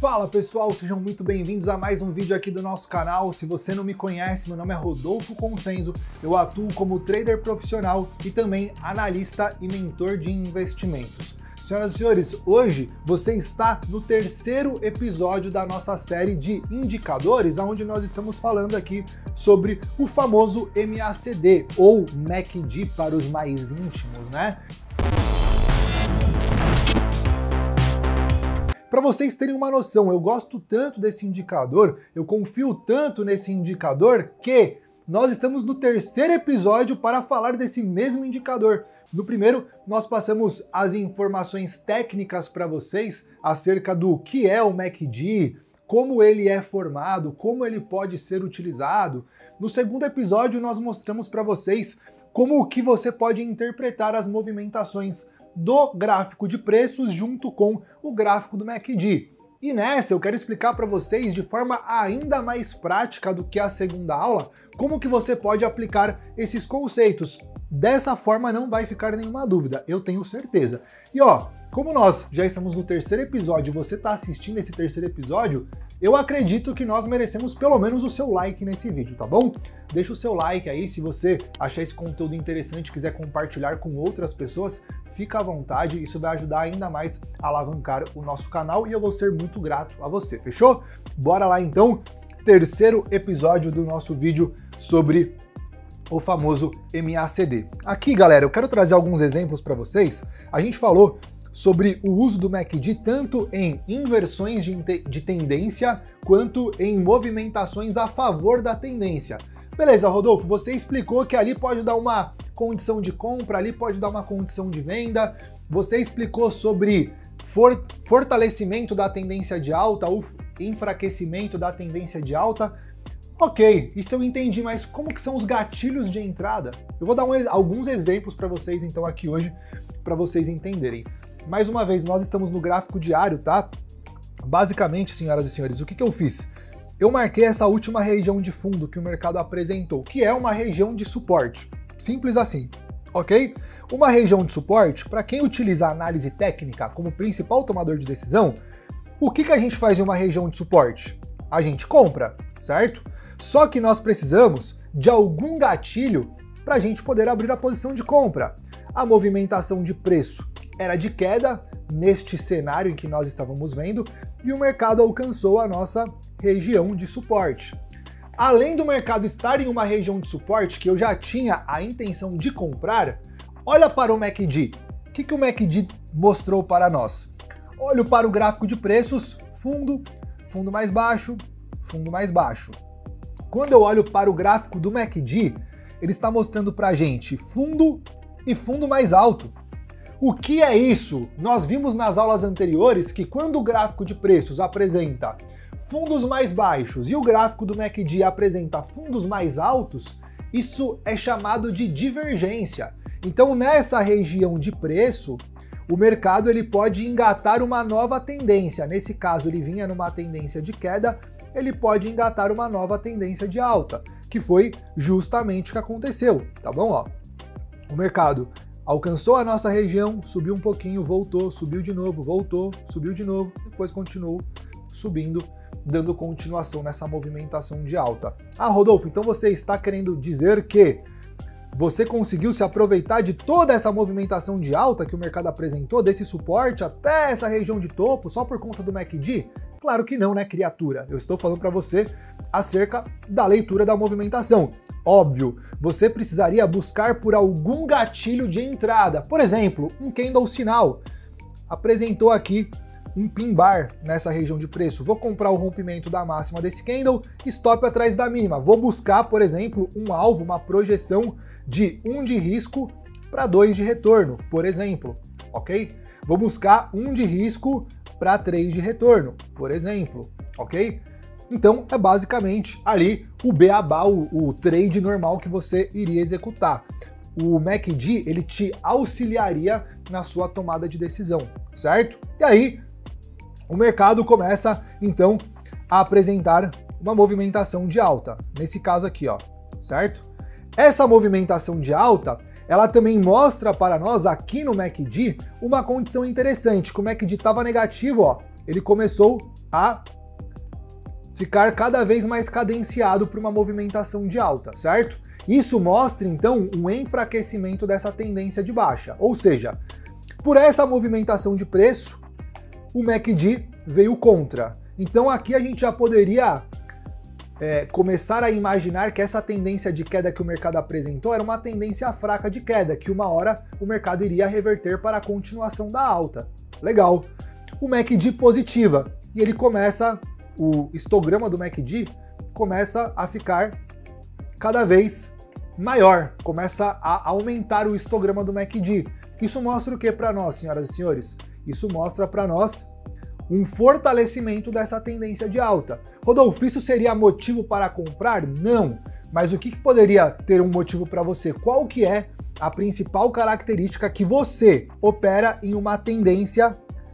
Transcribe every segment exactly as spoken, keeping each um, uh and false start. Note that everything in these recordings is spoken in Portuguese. Fala pessoal, sejam muito bem-vindos a mais um vídeo aqui do nosso canal. Se você não me conhece, meu nome é Rodolfo Consenzzo, eu atuo como trader profissional e também analista e mentor de investimentos. Senhoras e senhores, hoje você está no terceiro episódio da nossa série de indicadores, onde nós estamos falando aqui sobre o famoso M A C D, ou M A C D para os mais íntimos, né? Para vocês terem uma noção, eu gosto tanto desse indicador, eu confio tanto nesse indicador que nós estamos no terceiro episódio para falar desse mesmo indicador. No primeiro, nós passamos as informações técnicas para vocês acerca do que é o M A C D, como ele é formado, como ele pode ser utilizado. No segundo episódio, nós mostramos para vocês como que você pode interpretar as movimentações do gráfico de preços junto com o gráfico do M A C D. E nessa eu quero explicar para vocês de forma ainda mais prática do que a segunda aula, como que você pode aplicar esses conceitos. Dessa forma não vai ficar nenhuma dúvida, eu tenho certeza. E ó, como nós já estamos no terceiro episódio e você está assistindo esse terceiro episódio, eu acredito que nós merecemos pelo menos o seu like nesse vídeo, tá bom? Deixa o seu like aí, se você achar esse conteúdo interessante e quiser compartilhar com outras pessoas, fica à vontade, isso vai ajudar ainda mais a alavancar o nosso canal e eu vou ser muito grato a você, fechou? Bora lá então, terceiro episódio do nosso vídeo sobre o famoso M A C D. Aqui, galera, eu quero trazer alguns exemplos para vocês. A gente falou sobre o uso do M A C D tanto em inversões de, de tendência quanto em movimentações a favor da tendência. Beleza, Rodolfo, você explicou que ali pode dar uma condição de compra, ali pode dar uma condição de venda. Você explicou sobre for, fortalecimento da tendência de alta ou enfraquecimento da tendência de alta. Ok, isso eu entendi, mas como que são os gatilhos de entrada? Eu vou dar um, alguns exemplos para vocês então aqui hoje, para vocês entenderem. Mais uma vez, nós estamos no gráfico diário, tá? Basicamente, senhoras e senhores, o que, que eu fiz? Eu marquei essa última região de fundo que o mercado apresentou, que é uma região de suporte, simples assim, ok? Uma região de suporte, para quem utiliza a análise técnica como principal tomador de decisão, o que, que a gente faz em uma região de suporte? A gente compra, certo? Só que nós precisamos de algum gatilho para a gente poder abrir a posição de compra. A movimentação de preço era de queda neste cenário em que nós estávamos vendo e o mercado alcançou a nossa região de suporte. Além do mercado estar em uma região de suporte que eu já tinha a intenção de comprar, olha para o M A C D. O que, que o M A C D mostrou para nós? Olho para o gráfico de preços, fundo, fundo mais baixo, fundo mais baixo. Quando eu olho para o gráfico do M A C D, ele está mostrando para a gente fundo e fundo mais alto. O que é isso? Nós vimos nas aulas anteriores que quando o gráfico de preços apresenta fundos mais baixos e o gráfico do M A C D apresenta fundos mais altos, isso é chamado de divergência. Então nessa região de preço, o mercado ele pode engatar uma nova tendência. Nesse caso ele vinha numa tendência de queda, ele pode engatar uma nova tendência de alta, que foi justamente o que aconteceu, tá bom? Ó, o mercado alcançou a nossa região, subiu um pouquinho, voltou, subiu de novo, voltou, subiu de novo, depois continuou subindo, dando continuação nessa movimentação de alta. Ah, Rodolfo, então você está querendo dizer que você conseguiu se aproveitar de toda essa movimentação de alta que o mercado apresentou, desse suporte até essa região de topo, só por conta do M A C D? Claro que não, né, criatura? Eu estou falando para você acerca da leitura da movimentação. Óbvio, você precisaria buscar por algum gatilho de entrada. Por exemplo, um candle sinal. Apresentou aqui um pin bar nessa região de preço. Vou comprar o rompimento da máxima desse candle, stop atrás da mínima. Vou buscar, por exemplo, um alvo, uma projeção de um de risco para dois de retorno, por exemplo, ok? Vou buscar um de risco para três de retorno, por exemplo, ok? Então é basicamente ali o beabá, o, o trade normal que você iria executar. O M A C D, ele te auxiliaria na sua tomada de decisão, certo? E aí o mercado começa então a apresentar uma movimentação de alta, nesse caso aqui, ó, certo? Essa movimentação de alta, ela também mostra para nós aqui no M A C D uma condição interessante, que o M A C D estava negativo, ó, ele começou a ficar cada vez mais cadenciado para uma movimentação de alta, certo? Isso mostra, então, um enfraquecimento dessa tendência de baixa. Ou seja, por essa movimentação de preço, o M A C D veio contra. Então aqui a gente já poderia é, começar a imaginar que essa tendência de queda que o mercado apresentou era uma tendência fraca de queda, que uma hora o mercado iria reverter para a continuação da alta. Legal. O M A C D positiva. E ele começa, o histograma do M A C D começa a ficar cada vez maior, começa a aumentar o histograma do M A C D. Isso mostra o que para nós, senhoras e senhores? Isso mostra para nós um fortalecimento dessa tendência de alta. Rodolfo, isso seria motivo para comprar? Não. Mas o que, que poderia ter um motivo para você? Qual que é a principal característica que você opera em uma tendência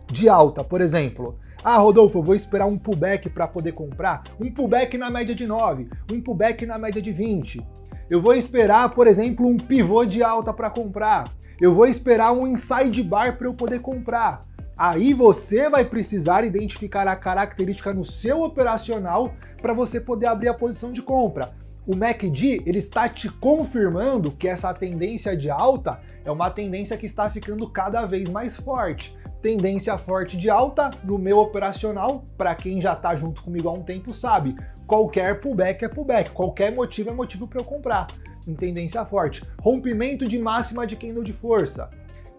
de alta? Por exemplo, ah, Rodolfo, eu vou esperar um pullback para poder comprar? Um pullback na média de nove, um pullback na média de vinte. Eu vou esperar, por exemplo, um pivô de alta para comprar. Eu vou esperar um inside bar para eu poder comprar. Aí você vai precisar identificar a característica no seu operacional para você poder abrir a posição de compra. O M A C D, ele está te confirmando que essa tendência de alta é uma tendência que está ficando cada vez mais forte. Tendência forte de alta no meu operacional, para quem já está junto comigo há um tempo sabe, qualquer pullback é pullback, qualquer motivo é motivo para eu comprar. Em tendência forte, rompimento de máxima de candle de força.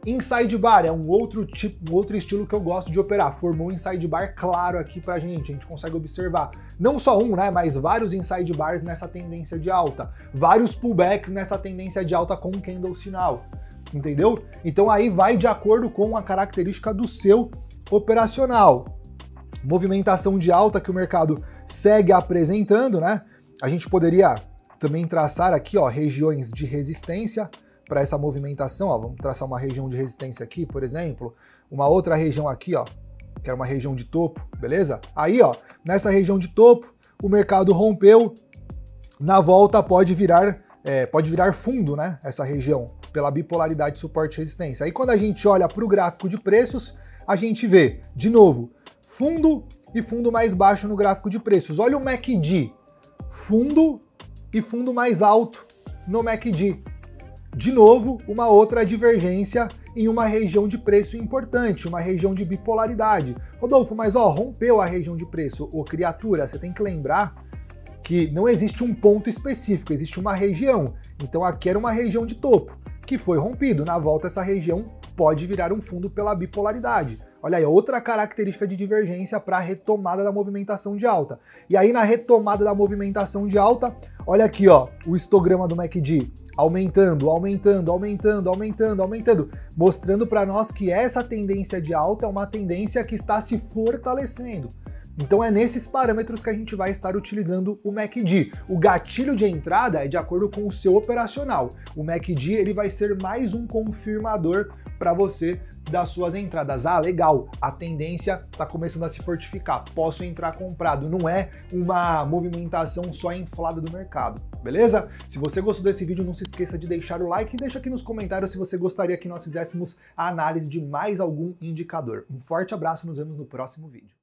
Inside bar é um outro tipo, um outro estilo que eu gosto de operar. Formou um inside bar claro aqui pra gente, a gente consegue observar. Não só um, né, mas vários inside bars nessa tendência de alta. Vários pullbacks nessa tendência de alta com candle sinal. Entendeu? Então aí vai de acordo com a característica do seu operacional. Movimentação de alta que o mercado segue apresentando, né? A gente poderia também traçar aqui, ó, regiões de resistência para essa movimentação, ó, vamos traçar uma região de resistência aqui, por exemplo, uma outra região aqui, ó, que era uma região de topo, beleza? Aí, ó, nessa região de topo, o mercado rompeu, na volta pode virar, é, pode virar fundo, né, essa região, pela bipolaridade suporte e resistência. Aí quando a gente olha para o gráfico de preços, a gente vê, de novo, fundo e fundo mais baixo no gráfico de preços. Olha o M A C D, fundo e fundo mais alto no M A C D. De novo, uma outra divergência em uma região de preço importante, uma região de bipolaridade. Rodolfo, mas ó, rompeu a região de preço. Ô, criatura, você tem que lembrar que não existe um ponto específico, existe uma região. Então aqui era uma região de topo, que foi rompido. Na volta, essa região pode virar um fundo pela bipolaridade. Olha aí, outra característica de divergência para a retomada da movimentação de alta. E aí, na retomada da movimentação de alta, olha aqui, ó, o histograma do M A C D aumentando, aumentando, aumentando, aumentando, aumentando, mostrando para nós que essa tendência de alta é uma tendência que está se fortalecendo. Então é nesses parâmetros que a gente vai estar utilizando o M A C D. O gatilho de entrada é de acordo com o seu operacional. O M A C D, ele vai ser mais um confirmador para você das suas entradas. Ah, legal, a tendência está começando a se fortificar, posso entrar comprado. Não é uma movimentação só inflada do mercado, beleza? Se você gostou desse vídeo, não se esqueça de deixar o like e deixa aqui nos comentários se você gostaria que nós fizéssemos a análise de mais algum indicador. Um forte abraço, nos vemos no próximo vídeo.